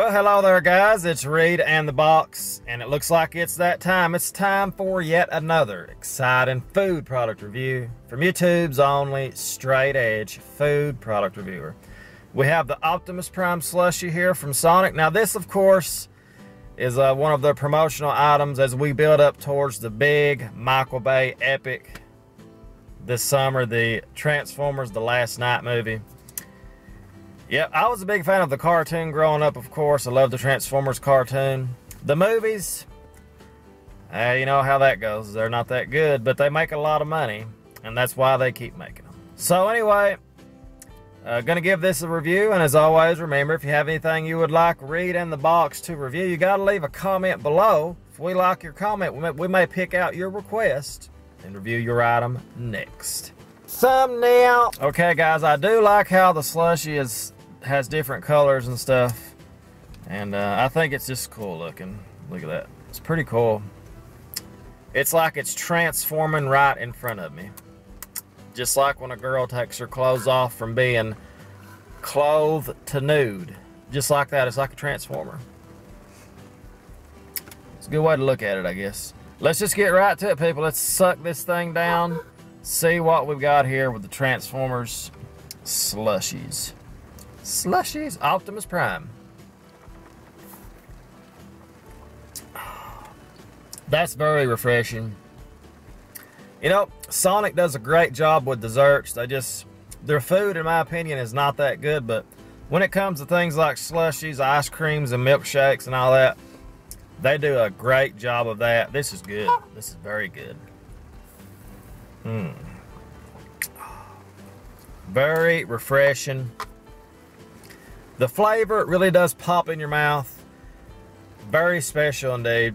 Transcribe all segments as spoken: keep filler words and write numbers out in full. Well, hello there guys, it's Reed and the Box, and it looks like it's that time. It's time for yet another exciting food product review from YouTube's only straight edge food product reviewer. We have the Optimus Prime Slushie here from Sonic. Now this, of course, is uh, one of their promotional items as we build up towards the big Michael Bay epic this summer, the Transformers The Last Knight movie. Yeah, I was a big fan of the cartoon growing up, of course. I love the Transformers cartoon. The movies, uh, you know how that goes. They're not that good, but they make a lot of money, and that's why they keep making them. So anyway, uh, gonna give this a review, and as always, remember, if you have anything you would like Reed and the Box to review, you gotta leave a comment below. If we like your comment, we may, we may pick out your request and review your item next. Thumbnail. Okay guys, I do like how the Slushie is has different colors and stuff, and uh, I think it's just cool looking. Look at that, it's pretty cool. It's like it's transforming right in front of me, just like when a girl takes her clothes off from being clothed to nude, just like that. It's like a transformer. It's a good way to look at it, I guess. Let's just get right to it, people. Let's suck this thing down, see what we've got here with the Transformers Slushies. Slushies, Optimus Prime. That's very refreshing. You know, Sonic does a great job with desserts. They just, their food, in my opinion, is not that good, but when it comes to things like slushies, ice creams, and milkshakes and all that, they do a great job of that. This is good. This is very good. Mm. Very refreshing. The flavor really does pop in your mouth. Very special indeed.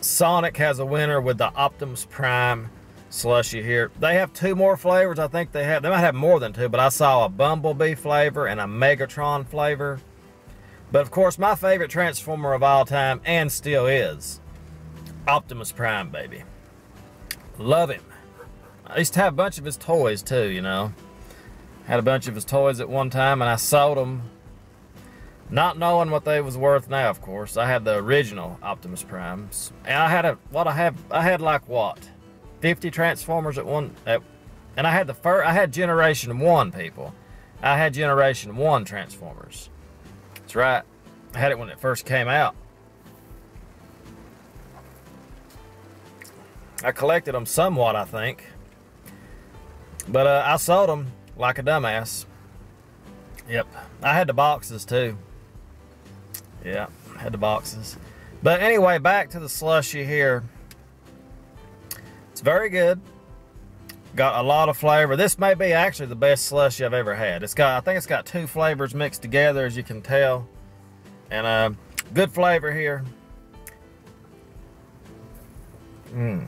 Sonic has a winner with the Optimus Prime Slushie here. They have two more flavors. I think they have, they might have more than two, but I saw a Bumblebee flavor and a Megatron flavor. But of course, my favorite Transformer of all time, and still is, Optimus Prime, baby. Love him. I used to have a bunch of his toys too, you know. Had a bunch of his toys at one time, and I sold them, not knowing what they was worth now, of course. I had the original Optimus Primes, and I had a what I have I had like what, fifty Transformers at one, at, and I had the first I had Generation one people. I had Generation one Transformers. That's right. I had it when it first came out. I collected them somewhat, I think. But uh, I sold them like a dumbass. Yep, I had the boxes too. Yeah, I had the boxes. But anyway, back to the Slushie here. It's very good. Got a lot of flavor. This may be actually the best Slushie I've ever had. It's got, I think it's got two flavors mixed together, as you can tell. And uh, good flavor here. Mmm.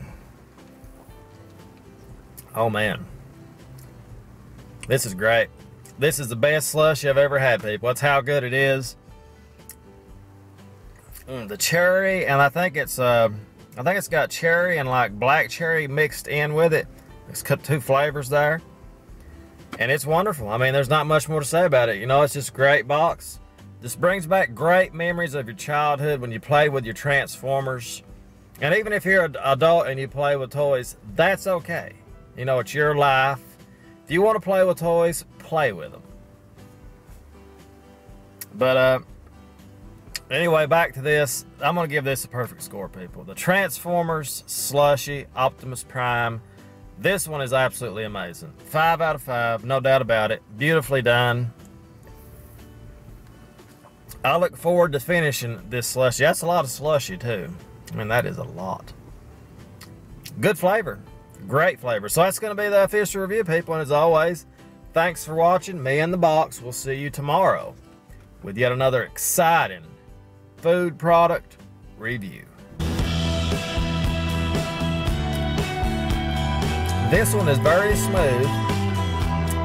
Oh man. This is great. This is the best slushie I've ever had, people. That's how good it is. Mm, the cherry, and I think it's uh, I think it's got cherry and like black cherry mixed in with it. It's got two flavors there, and it's wonderful. I mean, there's not much more to say about it. You know, it's just a great box. This brings back great memories of your childhood when you played with your Transformers, and even if you're an adult and you play with toys, that's okay. You know, it's your life. If you want to play with toys, play with them. But uh, anyway, back to this. I'm going to give this a perfect score, people. The Transformers Slushie Optimus Prime. This one is absolutely amazing. Five out of five, no doubt about it. Beautifully done. I look forward to finishing this Slushie. That's a lot of Slushie, too. I mean, that is a lot. Good flavor. Great flavor. So that's going to be the official review, people, and as always, thanks for watching. Me and the Box will see you tomorrow with yet another exciting food product review. This one is very smooth,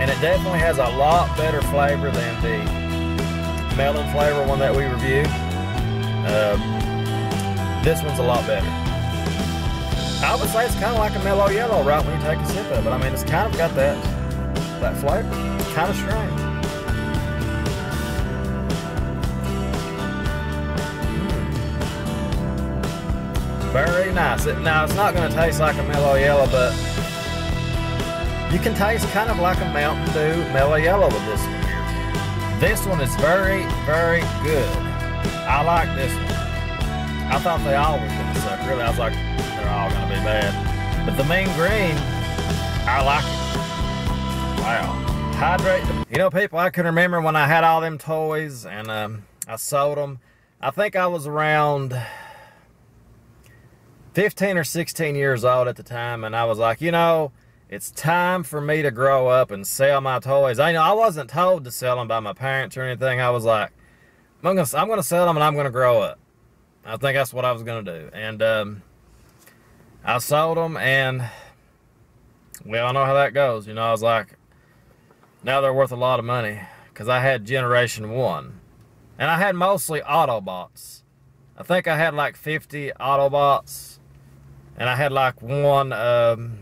and it definitely has a lot better flavor than the melon flavor one that we reviewed. Um, this one's a lot better. I would say it's kind of like a mellow yellow right when you take a sip of it. I mean, it's kind of got that, that flavor. It's kind of strange. very nice. It, now, it's not going to taste like a mellow yellow, but you can taste kind of like a Mountain Dew mellow yellow with this one here. This one is very, very good. I like this one. I thought they all were going to suck. Really, I was like, they're all going to be bad. But the mean green, I like it. Wow. Hydrate. You know, people, I can remember when I had all them toys and um, I sold them. I think I was around fifteen or sixteen years old at the time, and I was like, you know, it's time for me to grow up and sell my toys. I know I wasn't told to sell them by my parents or anything. I was like, I'm gonna, I'm gonna sell them and I'm gonna grow up. I think that's what I was gonna do. And um, I sold them, and we all know how that goes. You know, I was like, now they're worth a lot of money, because I had Generation one. And I had mostly Autobots. I think I had like fifty Autobots. And I had like one um,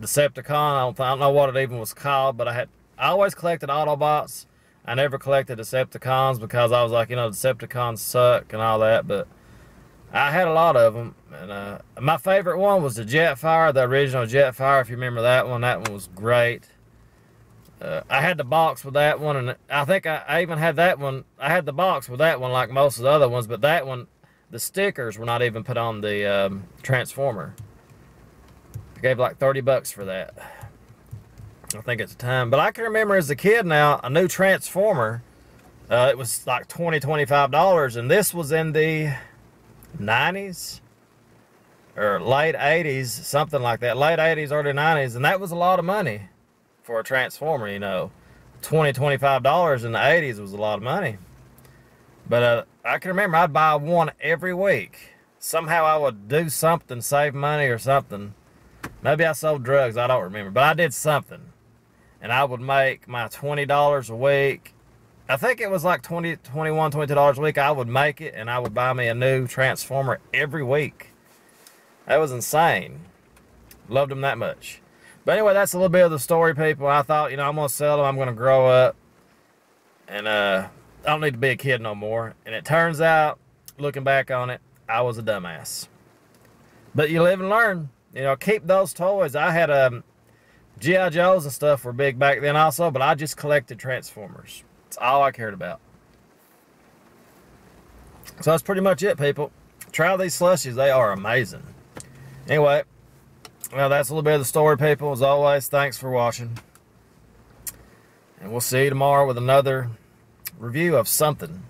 Decepticon. I don't, I don't know what it even was called, but I had. I always collected Autobots. I never collected Decepticons because I was like, you know, Decepticons suck and all that. But I had a lot of them. And uh, my favorite one was the Jetfire, the original Jetfire. If you remember that one, that one was great. Uh, I had the box with that one, and I think I, I even had that one. I had the box with that one like most of the other ones, but that one, the stickers were not even put on the um, Transformer. I gave like thirty bucks for that, I think, at the time. But I can remember as a kid now, a new Transformer, uh, it was like twenty dollars, twenty-five dollars, and this was in the nineties or late eighties, something like that. Late eighties, early nineties, and that was a lot of money for a Transformer. You know, twenty, twenty-five dollars in the eighties was a lot of money. But uh, I can remember I'd buy one every week. Somehow I would do something, save money or something. Maybe I sold drugs, I don't remember, but I did something. And I would make my twenty dollars a week. I think it was like twenty, twenty-one, twenty-two dollars a week. I would make it, and I would buy me a new Transformer every week. That was insane. Loved them that much. But anyway, that's a little bit of the story, people. I thought, you know, I'm going to sell them. I'm going to grow up. And uh, I don't need to be a kid no more. And it turns out, looking back on it, I was a dumbass. But you live and learn. You know, keep those toys. I had um, G I Joes and stuff were big back then also, but I just collected Transformers. It's all I cared about. So that's pretty much it, people. Try these slushies. They are amazing. Anyway. Well, that's a little bit of the story, people. As always, thanks for watching. And we'll see you tomorrow with another review of something.